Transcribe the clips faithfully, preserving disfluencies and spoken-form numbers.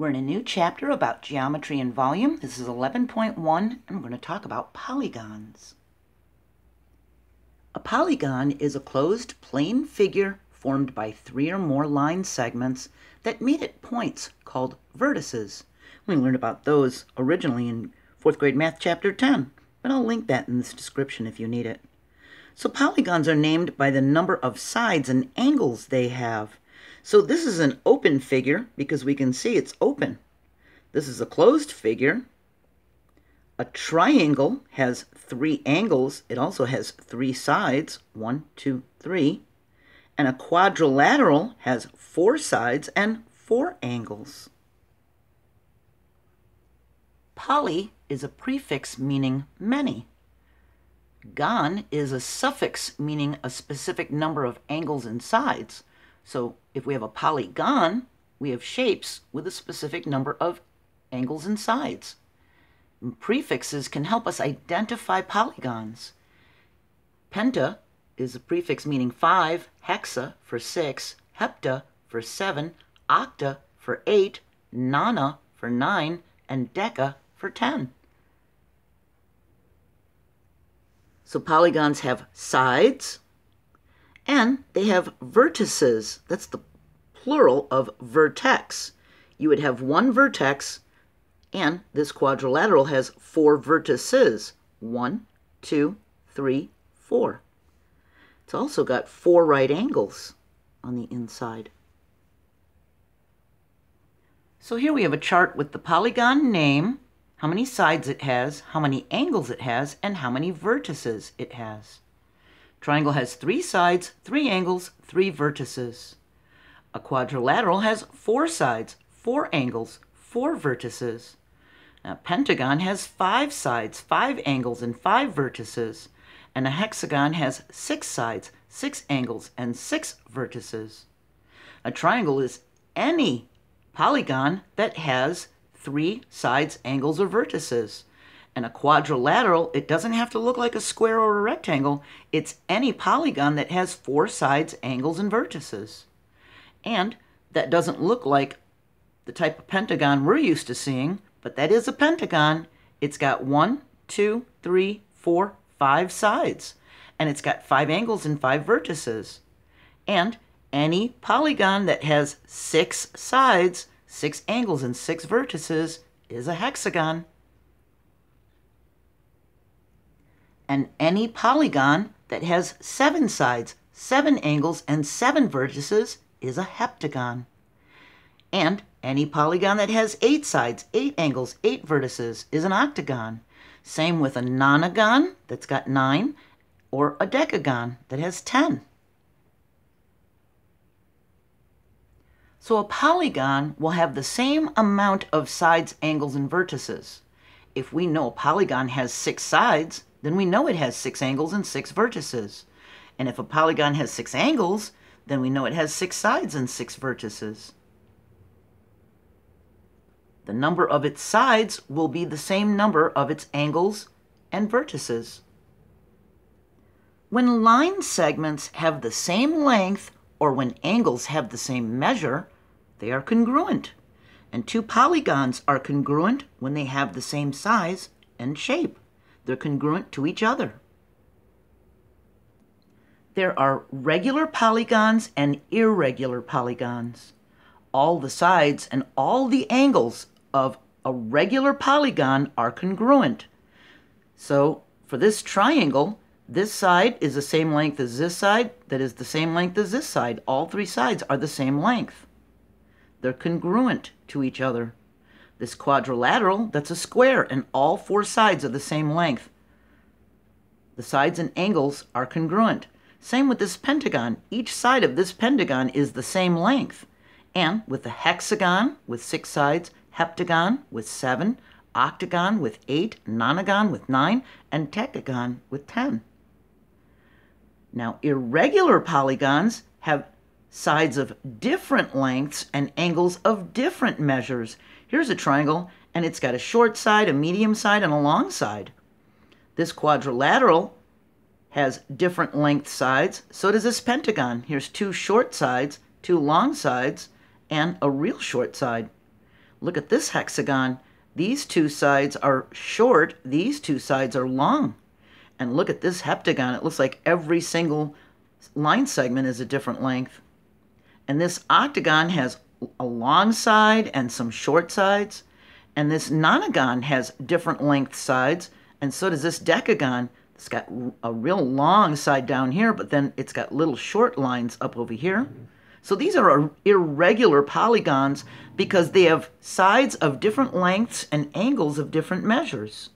We're in a new chapter about geometry and volume. This is eleven point one, and we're going to talk about polygons. A polygon is a closed plane figure formed by three or more line segments that meet at points called vertices. We learned about those originally in fourth grade math chapter ten, but I'll link that in this description if you need it. So polygons are named by the number of sides and angles they have. So this is an open figure because we can see it's open. This is a closed figure. A triangle has three angles. It also has three sides, one, two, three. And a quadrilateral has four sides and four angles. Poly is a prefix meaning many. Gon is a suffix meaning a specific number of angles and sides. So if we have a polygon, we have shapes with a specific number of angles and sides. And prefixes can help us identify polygons. Penta is a prefix meaning five, hexa for six, hepta for seven, octa for eight, nana for nine, and deca for ten. So polygons have sides, and they have vertices. That's the plural of vertex. You would have one vertex, and this quadrilateral has four vertices. One, two, three, four. It's also got four right angles on the inside. So here we have a chart with the polygon name, how many sides it has, how many angles it has, and how many vertices it has. Triangle has three sides, three angles, three vertices. A quadrilateral has four sides, four angles, four vertices. A pentagon has five sides, five angles, and five vertices. And a hexagon has six sides, six angles, and six vertices. A triangle is any polygon that has three sides, angles, or vertices. And a quadrilateral, it doesn't have to look like a square or a rectangle. It's any polygon that has four sides, angles, and vertices. And that doesn't look like the type of pentagon we're used to seeing, but that is a pentagon. It's got one, two, three, four, five sides. And it's got five angles and five vertices. And any polygon that has six sides, six angles, and six vertices is a hexagon. And any polygon that has seven sides, seven angles, and seven vertices is a heptagon. And any polygon that has eight sides, eight angles, eight vertices is an octagon. Same with a nonagon that's got nine, or a decagon that has ten. So a polygon will have the same amount of sides, angles, and vertices. If we know a polygon has six sides, then we know it has six angles and six vertices. And if a polygon has six angles, then we know it has six sides and six vertices. The number of its sides will be the same number of its angles and vertices. When line segments have the same length, or when angles have the same measure, they are congruent. And two polygons are congruent when they have the same size and shape. They're congruent to each other. There are regular polygons and irregular polygons. All the sides and all the angles of a regular polygon are congruent. So for this triangle, this side is the same length as this side, that is the same length as this side. All three sides are the same length. They're congruent to each other. This quadrilateral, that's a square, and all four sides are the same length. The sides and angles are congruent. Same with this pentagon. Each side of this pentagon is the same length. And with the hexagon, with six sides, heptagon, with seven, octagon, with eight, nonagon, with nine, and decagon, with ten. Now, irregular polygons have sides of different lengths and angles of different measures. Here's a triangle, and it's got a short side, a medium side, and a long side. This quadrilateral has different length sides. So does this pentagon. Here's two short sides, two long sides, and a real short side. Look at this hexagon. These two sides are short. These two sides are long. And look at this heptagon. It looks like every single line segment is a different length. And this octagon has a long side and some short sides. And this nonagon has different length sides. And so does this decagon. It's got a real long side down here, but then it's got little short lines up over here. So these are irregular polygons because they have sides of different lengths and angles of different measures.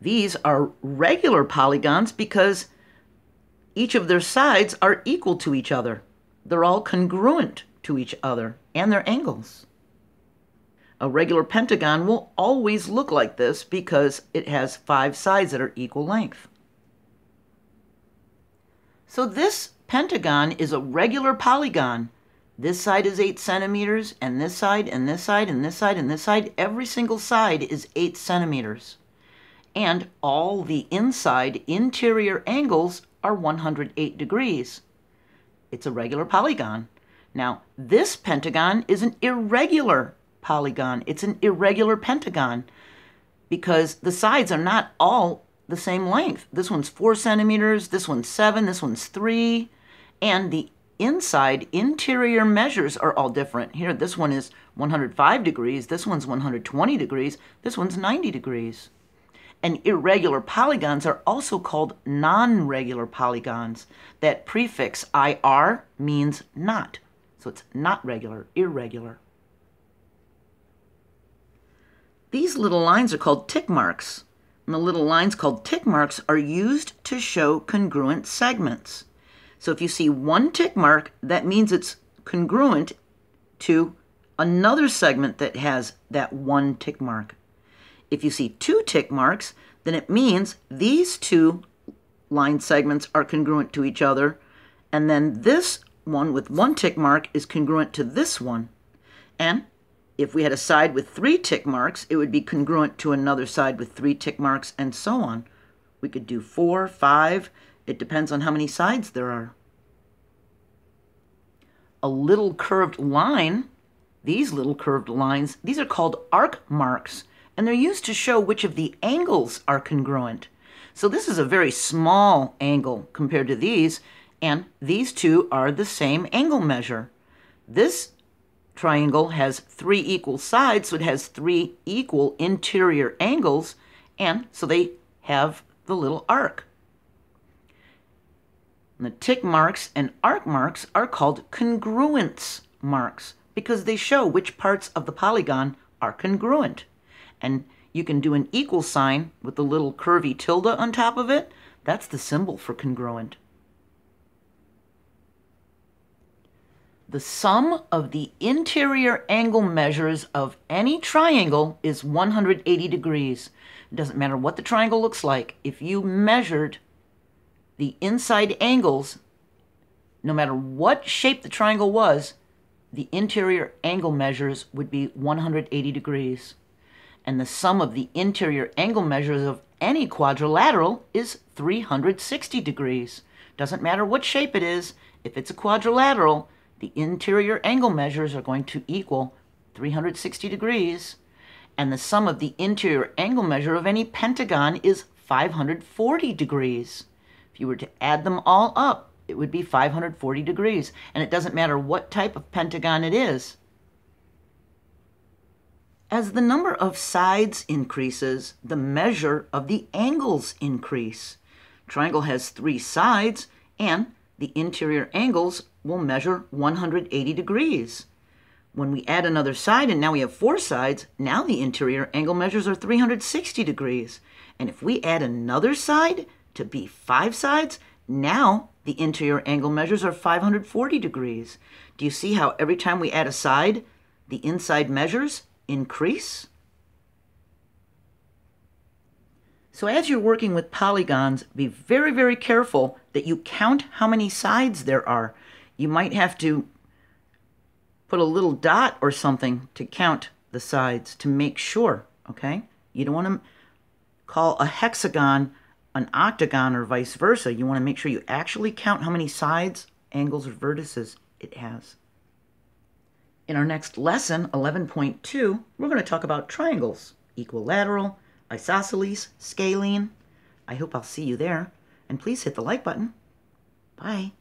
These are regular polygons because each of their sides are equal to each other. They're all congruent to each other and their angles. A regular pentagon will always look like this because it has five sides that are equal length. So this pentagon is a regular polygon. This side is eight centimeters, and this side, and this side, and this side, and this side. Every single side is eight centimeters. And all the inside interior angles are one hundred eight degrees. It's a regular polygon. Now, this pentagon is an irregular polygon. It's an irregular pentagon because the sides are not all the same length. This one's four centimeters, this one's seven, this one's three, and the inside interior measures are all different. Here, this one is one hundred five degrees, this one's one hundred twenty degrees, this one's ninety degrees. And irregular polygons are also called non-regular polygons. That prefix I R means not. So it's not regular, irregular. These little lines are called tick marks. And the little lines called tick marks are used to show congruent segments. So if you see one tick mark, that means it's congruent to another segment that has that one tick mark. If you see two tick marks, then it means these two line segments are congruent to each other, and then this one with one tick mark is congruent to this one. And if we had a side with three tick marks, it would be congruent to another side with three tick marks, and so on. We could do four, five. It depends on how many sides there are. A little curved line, these little curved lines, these are called arc marks. And they're used to show which of the angles are congruent. So this is a very small angle compared to these, and these two are the same angle measure. This triangle has three equal sides, so it has three equal interior angles, and so they have the little arc. And the tick marks and arc marks are called congruence marks because they show which parts of the polygon are congruent. And you can do an equal sign with the little curvy tilde on top of it. That's the symbol for congruent. The sum of the interior angle measures of any triangle is one hundred eighty degrees. It doesn't matter what the triangle looks like. If you measured the inside angles, no matter what shape the triangle was, the interior angle measures would be one hundred eighty degrees. And the sum of the interior angle measures of any quadrilateral is three hundred sixty degrees. Doesn't matter what shape it is, if it's a quadrilateral, the interior angle measures are going to equal three hundred sixty degrees. And the sum of the interior angle measure of any pentagon is five hundred forty degrees. If you were to add them all up, it would be five hundred forty degrees. And it doesn't matter what type of pentagon it is. As the number of sides increases, the measure of the angles increase. Triangle has three sides, and the interior angles will measure one hundred eighty degrees. When we add another side, and now we have four sides, now the interior angle measures are three hundred sixty degrees. And if we add another side to be five sides, now the interior angle measures are five hundred forty degrees. Do you see how every time we add a side, the inside measures increase? So as you're working with polygons, be very, very careful that you count how many sides there are. You might have to put a little dot or something to count the sides to make sure, okay? You don't want to call a hexagon an octagon or vice versa. You want to make sure you actually count how many sides, angles, or vertices it has. In our next lesson, eleven point two, we're going to talk about triangles, equilateral, isosceles, scalene. I hope I'll see you there, and please hit the like button. Bye.